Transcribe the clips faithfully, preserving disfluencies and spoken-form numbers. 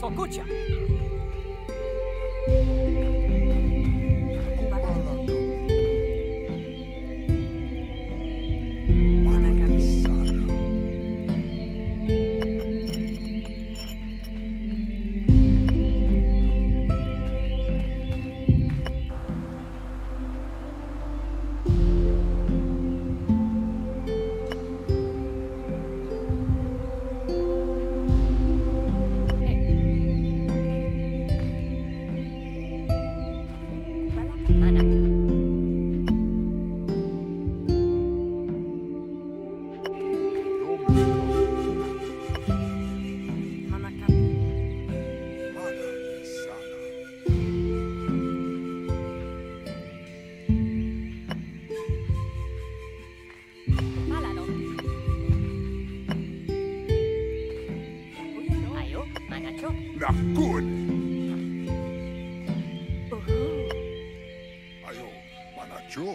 Focuccia. Good. Ayo, Manacho.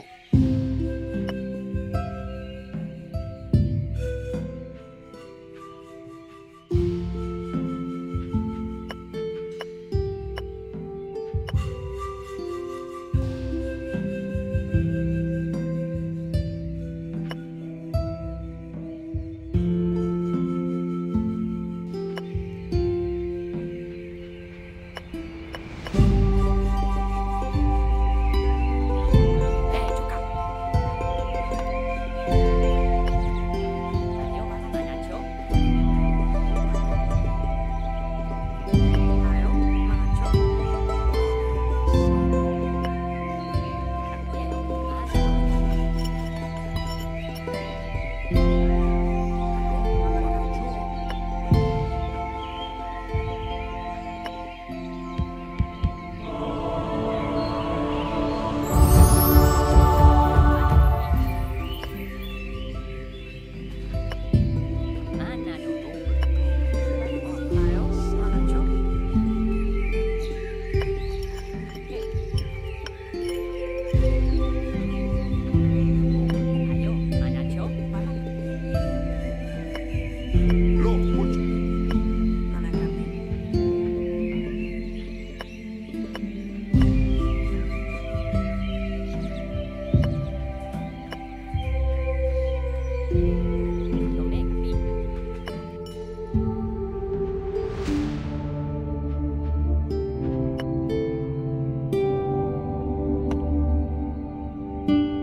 Thank you.